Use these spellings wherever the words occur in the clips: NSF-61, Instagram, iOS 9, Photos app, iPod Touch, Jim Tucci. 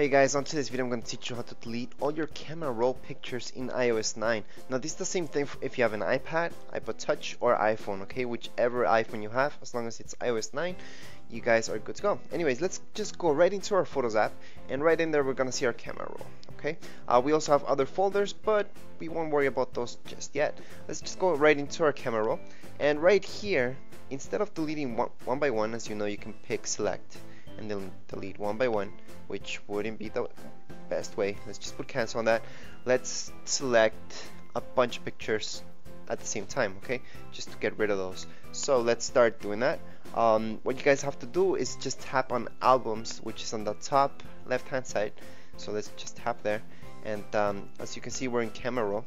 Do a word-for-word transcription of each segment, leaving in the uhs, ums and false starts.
Hey guys, on today's video I'm going to teach you how to delete all your camera roll pictures in iOS nine. Now this is the same thing if you have an iPad, iPod Touch or iPhone, okay? Whichever iPhone you have, as long as it's iOS nine, you guys are good to go. Anyways, let's just go right into our Photos app, and right in there we're going to see our camera roll, okay? Uh, we also have other folders, but we won't worry about those just yet. Let's just go right into our camera roll, and right here, instead of deleting one, one by one, as you know, you can pick select and then delete one by one, which wouldn't be the best way. Let's just put cancel on that. Let's select a bunch of pictures at the same time, okay, just to get rid of those. So let's start doing that. Um, what you guys have to do is just tap on albums, which is on the top left hand side. So let's just tap there, and um, as you can see, we're in camera roll.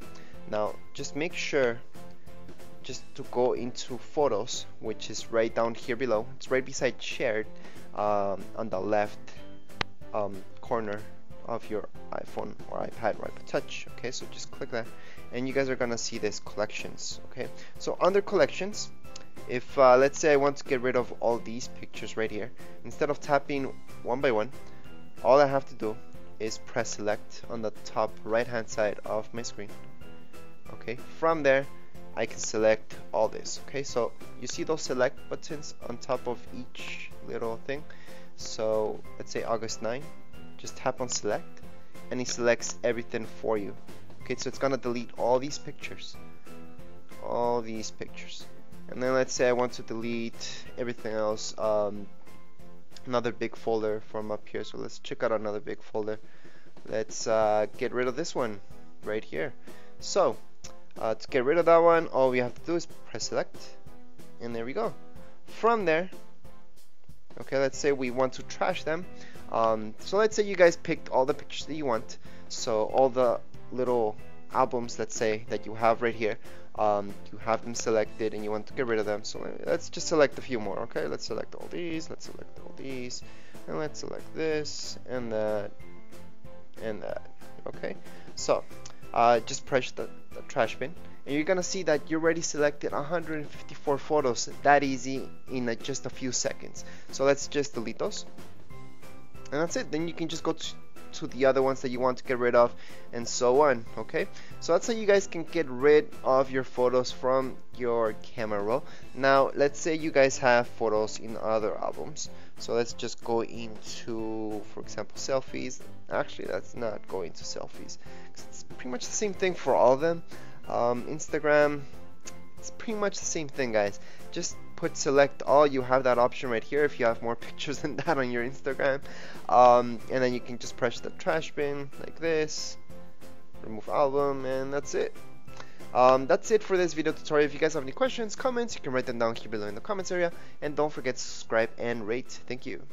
Now just make sure just to go into Photos, which is right down here below. It's right beside shared, um, on the left um, corner of your iPhone or iPad or iPod Touch. Okay, so just click that, and you guys are gonna see this collections. Okay, so under collections, if uh, let's say I want to get rid of all these pictures right here, instead of tapping one by one, all I have to do is press select on the top right hand side of my screen. Okay, from there I can select all this. Okay, so you see those select buttons on top of each little thing. So let's say August nine, just tap on select and it selects everything for you. Okay, so it's gonna delete all these pictures, all these pictures. And then let's say I want to delete everything else, um, another big folder from up here. So let's check out another big folder. Let's uh, get rid of this one right here. So Uh, to get rid of that one, all we have to do is press select, and there we go. From there, okay, let's say we want to trash them. Um, so let's say you guys picked all the pictures that you want. So all the little albums, let's say, that you have right here, um, you have them selected and you want to get rid of them. So let's just select a few more, okay? Let's select all these, let's select all these, and let's select this, and that, and that, okay? So Uh, just press the, the trash bin, and you're gonna see that you already selected one hundred fifty-four photos that easy in uh, just a few seconds. So let's just delete those, and that's it. Then you can just go to, to the other ones that you want to get rid of, and so on. Okay, so that's how you guys can get rid of your photos from your camera roll. Now let's say you guys have photos in other albums. So let's just go into, for example, selfies. Actually, that's not going to selfies, it's pretty much the same thing for all of them. um, Instagram, it's pretty much the same thing, guys. Just put select all. You have that option right here if you have more pictures than that on your Instagram. Um, and then you can just press the trash bin like this, remove album, and that's it. Um, that's it for this video tutorial. If you guys have any questions, comments, you can write them down here below in the comments area, and don't forget to subscribe and rate. Thank you.